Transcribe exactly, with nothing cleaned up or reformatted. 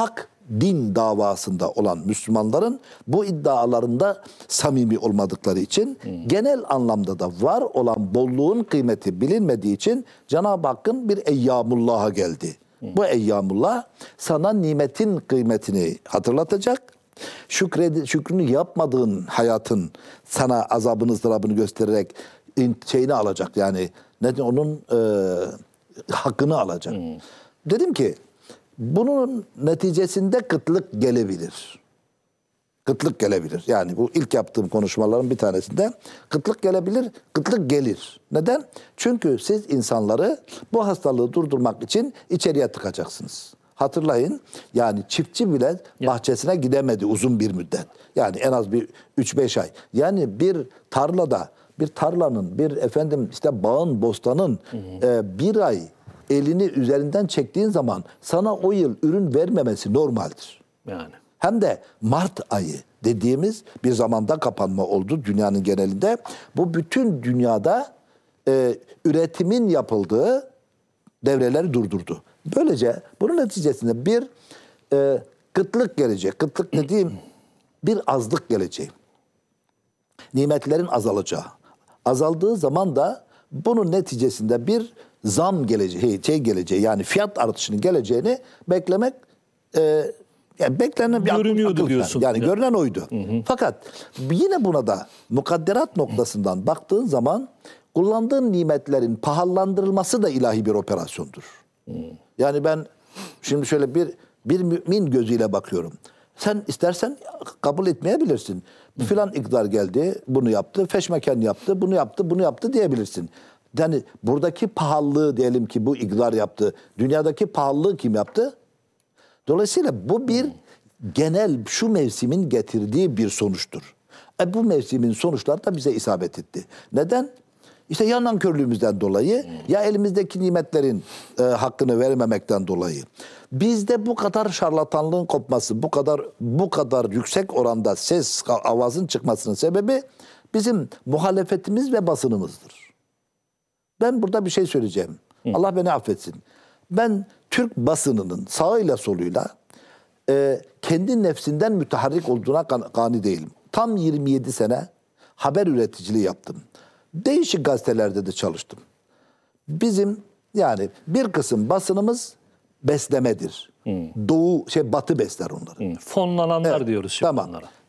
hak din davasında olan Müslümanların bu iddialarında samimi olmadıkları için, hmm. genel anlamda da var olan bolluğun kıymeti bilinmediği için Cenab-ı Hakk'ın bir eyyamullah'a geldi. Hmm. Bu eyyamullah sana nimetin kıymetini hatırlatacak, şükredi, şükrünü yapmadığın hayatın sana azabını, ızdırabını göstererek şeyini alacak, yani neden onun e, hakkını alacak. Hmm. Dedim ki bunun neticesinde kıtlık gelebilir. Kıtlık gelebilir. Yani bu ilk yaptığım konuşmaların bir tanesinde kıtlık gelebilir, kıtlık gelir. Neden? Çünkü siz insanları bu hastalığı durdurmak için içeriye tıkacaksınız. Hatırlayın, yani çiftçi bile bahçesine gidemedi uzun bir müddet. Yani en az bir üç beş ay. Yani bir tarlada, bir tarlanın, bir efendim işte bağın, bostanın e, bir ay elini üzerinden çektiğin zaman sana o yıl ürün vermemesi normaldir. Yani. Hem de Mart ayı dediğimiz bir zamanda kapanma oldu dünyanın genelinde. Bu bütün dünyada e, üretimin yapıldığı devreleri durdurdu. Böylece bunun neticesinde bir e, kıtlık gelecek. Kıtlık dediğim bir azlık geleceği. Nimetlerin azalacağı. Azaldığı zaman da bunun neticesinde bir zam geleceği, şey geleceği, yani fiyat artışının geleceğini beklemek e, yani beklenen bir görünüyordu diyorsun. Yani, yani görünen oydu. Hı hı. Fakat yine buna da mukadderat noktasından baktığın zaman kullandığın nimetlerin pahalandırılması da ilahi bir operasyondur. Hı. Yani ben şimdi şöyle bir bir mümin gözüyle bakıyorum. Sen istersen kabul etmeyebilirsin. Hı. Filan iktidar geldi, bunu yaptı, feşmeken yaptı, bunu yaptı, bunu yaptı diyebilirsin. Yani buradaki pahalılığı diyelim ki bu iktidar yaptı. Dünyadaki pahalılığı kim yaptı? Dolayısıyla bu bir genel şu mevsimin getirdiği bir sonuçtur. E bu mevsimin sonuçları da bize isabet etti. Neden? İşte ya nankörlüğümüzden dolayı, ya elimizdeki nimetlerin e, hakkını vermemekten dolayı. Bizde bu kadar şarlatanlığın kopması, bu kadar bu kadar yüksek oranda ses, avazın çıkmasının sebebi bizim muhalefetimiz ve basınımızdır. Ben burada bir şey söyleyeceğim. Hı. Allah beni affetsin. Ben Türk basınının sağıyla soluyla e, kendi nefsinden müteharrik olduğuna kani değilim. Tam yirmi yedi sene haber üreticiliği yaptım. Değişik gazetelerde de çalıştım. Bizim yani bir kısım basınımız beslemedir. Hı. Doğu, şey batı besler onları. Hı. Fonlananlar evet, diyoruz şimdi tamam. Onlara.